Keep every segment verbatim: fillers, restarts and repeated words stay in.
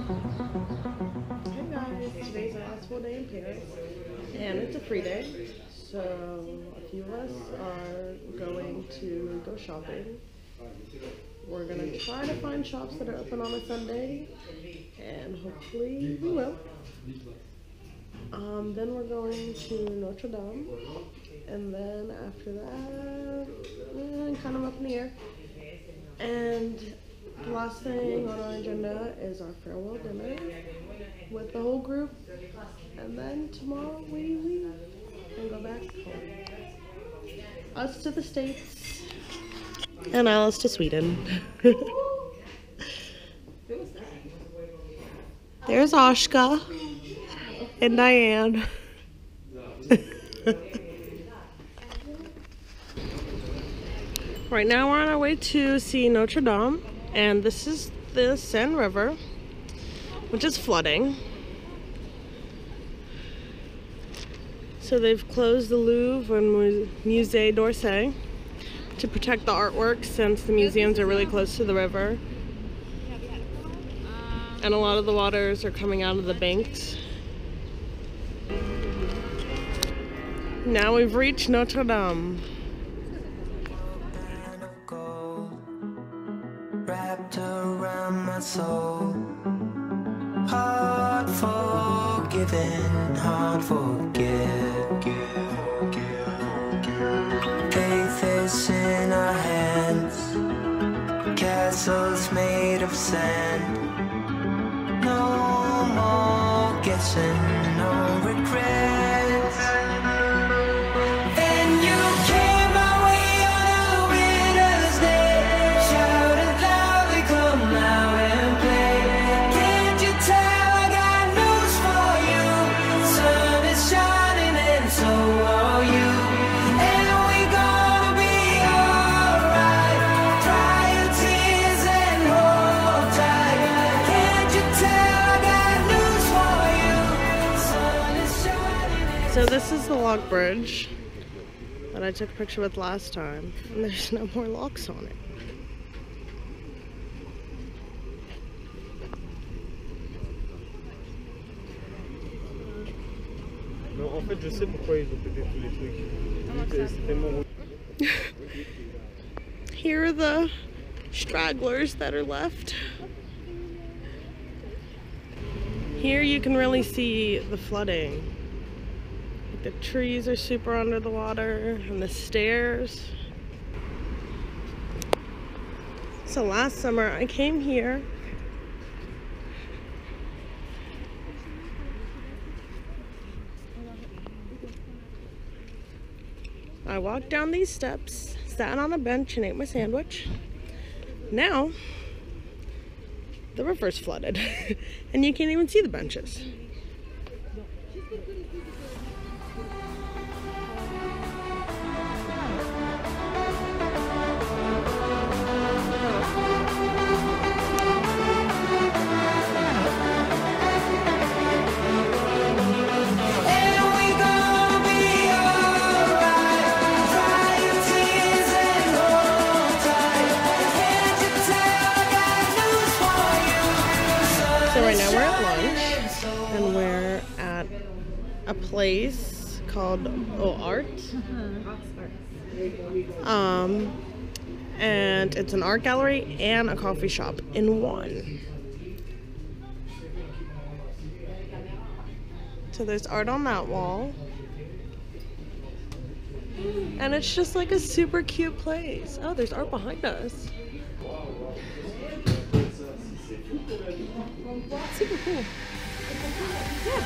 Hey guys, today's our last full day in Paris, and it's a free day, so a few of us are going to go shopping. We're going to try to find shops that are open on a Sunday, and hopefully we will. Um, then we're going to Notre Dame, and then after that, eh, kind of up in the air. And the last thing on our agenda is our farewell dinner with the whole group, and then tomorrow we leave and go back home. Us to the States, and Alice to Sweden. There's Oshka and Diane. Right now we're on our way to see Notre Dame, and this is the Seine River, which is flooding. So they've closed the Louvre and Musée d'Orsay to protect the artwork, since the museums are really close to the river. And a lot of the waters are coming out of the banks. Now we've reached Notre Dame. Wrapped around my soul, hard forgiven, hard forget. Faith is in our hands, castles made of sand. No more guessing, no regrets. So this is the log bridge that I took a picture with last time, and there's no more locks on it. Non, en fait, je sais pourquoi ils ont pété tous les trucs. C'était mon... Here are the stragglers that are left. Here you can really see the flooding. The trees are super under the water, and the stairs. So last summer I came here . I walked down these steps, sat on a bench and ate my sandwich. Now the river's flooded and you can't even see the benches. And we're at a place called O Art. Um, and it's an art gallery and a coffee shop in one. So there's art on that wall. And it's just like a super cute place. Oh, there's art behind us. Super cool. Yeah.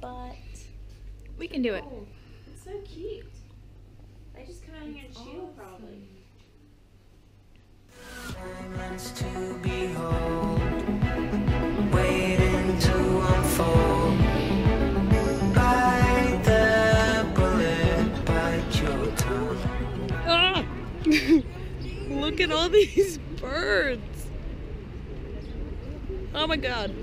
But we can do it. Oh, it's so cute. I just come out here and chill, awesome. Probably. Ah! Look at all these birds. Oh my God.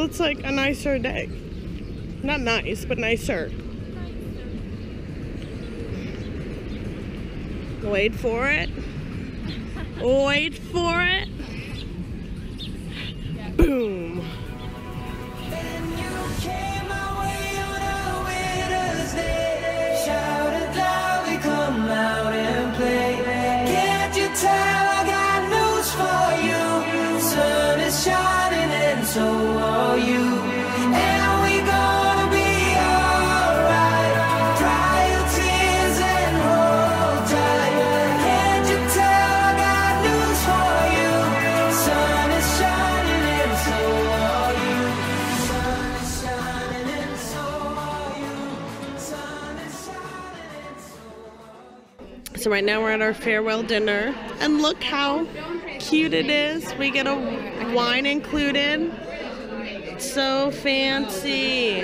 It's like a nicer day. Not nice, but nicer. Wait for it. Wait for it. Boom. So are you, and we're gonna be alright. Dry your tears and roll tight. Can't you tell I got news for you? Sun is shining and so are you. Sun is shining and so are you. Sun is shining and so are you. So right now we're at our farewell dinner, and look how cute it is. We get a wine included. So fancy.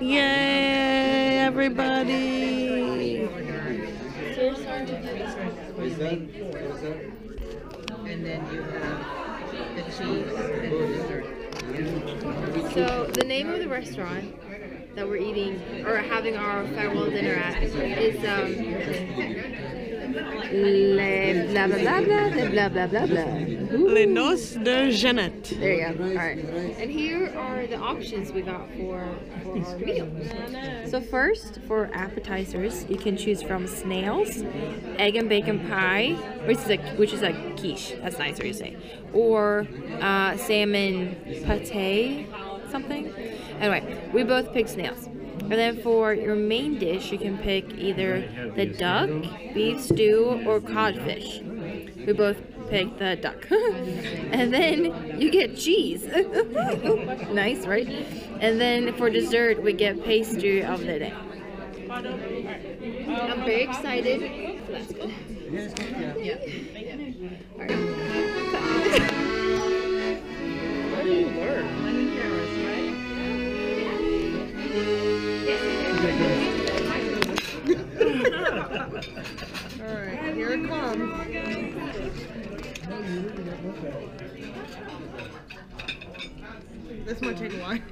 Yay, everybody. And then you have the cheese and the dessert. So the name of the restaurant that we're eating or having our farewell dinner at is um Les blah blah blah blah blah blah blah blah. Ooh. Les noces de Jeannette. There you go. All right. And here are the options we got for, for our meals. So first, for appetizers, you can choose from snails, egg and bacon pie, which is a which is a quiche. That's nicer to say. Or uh, salmon pate, something. Anyway, we both picked snails. And then for your main dish, you can pick either the duck, beef stew, or codfish. We both picked the duck. And then you get cheese. Nice, right? And then for dessert, we get pastry of the day. I'm very excited. Let's go. Yeah. All right. How do you learn? Alright, here it comes. This might take a while.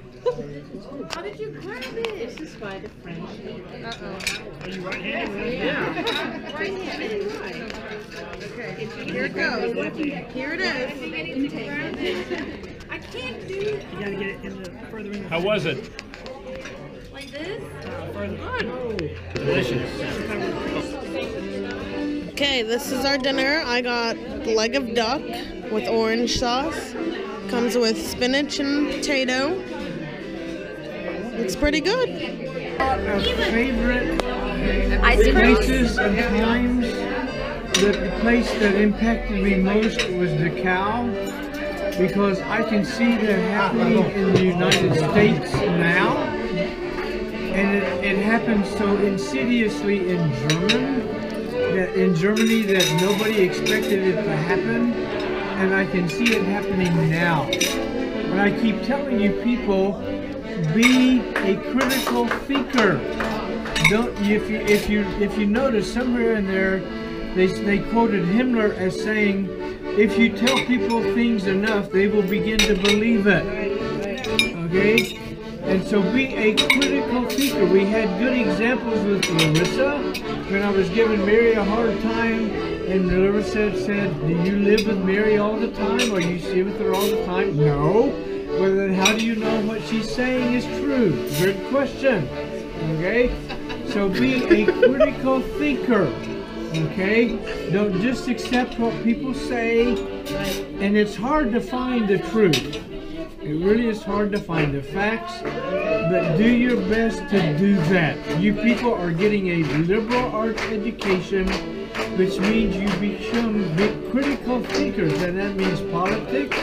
How did you grab it? This is by the French. Uh oh. Are you right handed? Yeah. Right handed. Okay, here it goes. Here it is. I can't do it. You gotta get it in the further in. How was it? Like this? Good. Delicious. Okay, this is our dinner. I got leg of duck with orange sauce. Comes with spinach and potato. It's pretty good. Our favorite places and times. The place that impacted me most was Dachau, because I can see that happening in the United States now. And it, it happens so insidiously in German, that in Germany that nobody expected it to happen. and I can see it happening now. But I keep telling you people, be a critical thinker. Don't if you if you if you notice somewhere in there, they they quoted Himmler as saying, if you tell people things enough, they will begin to believe it. Okay. And so be a critical thinker. We had good examples with Larissa. When I was giving Mary a hard time, and Larissa said, do you live with Mary all the time? Or you stay with her all the time? No. Well, then how do you know what she's saying is true? Good question. Okay? So be a critical thinker. Okay? Don't just accept what people say. And it's hard to find the truth. It really is hard to find the facts, but do your best to do that. You people are getting a liberal arts education, which means you become big critical thinkers, and that means politics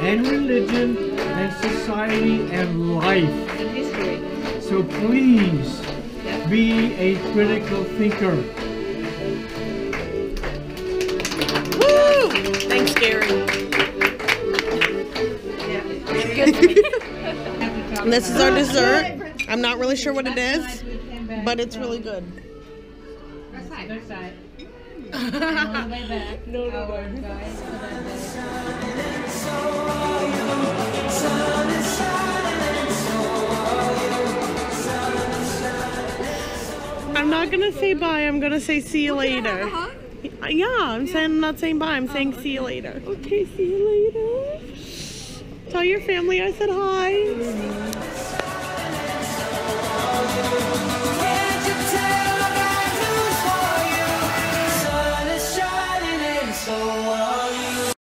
and religion and society and life. So please be a critical thinker. Woo! Thanks, Gary. And this is our dessert. I'm not really sure what it is, but it's really good. No, no, I'm not gonna say bye. I'm gonna say see you later. Yeah, I'm saying I'm not saying bye. I'm saying see you later. Okay, see you later. Tell your family I said hi. Mm-hmm.